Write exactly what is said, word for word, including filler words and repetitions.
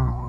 No.